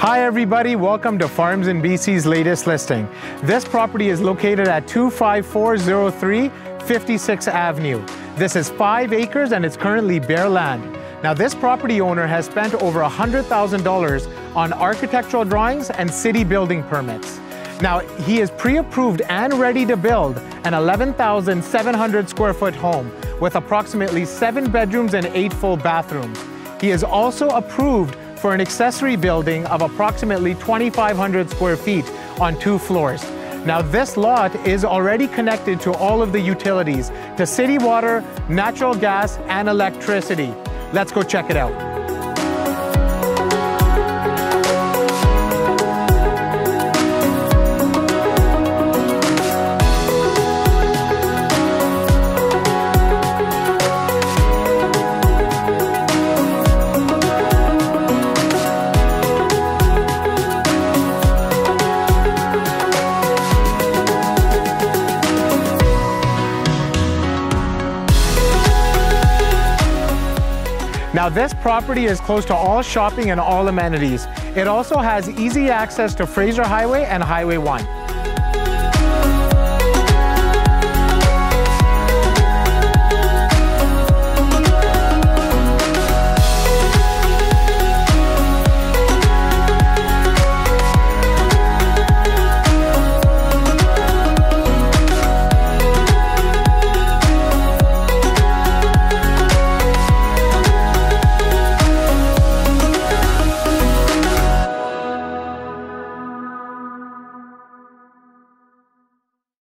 Hi everybody, welcome to Farms in BC's latest listing. This property is located at 25403 56th Avenue. This is 5 acres and it's currently bare land. Now this property owner has spent over $100,000 on architectural drawings and city building permits. Now he is pre-approved and ready to build an 11,700 square foot home with approximately 7 bedrooms and 8 full bathrooms. He is also approved for an accessory building of approximately 2,500 square feet on 2 floors. Now this lot is already connected to all of the utilities, to city water, natural gas, and electricity. Let's go check it out. Now this property is close to all shopping and all amenities. It also has easy access to Fraser Highway and Highway 1.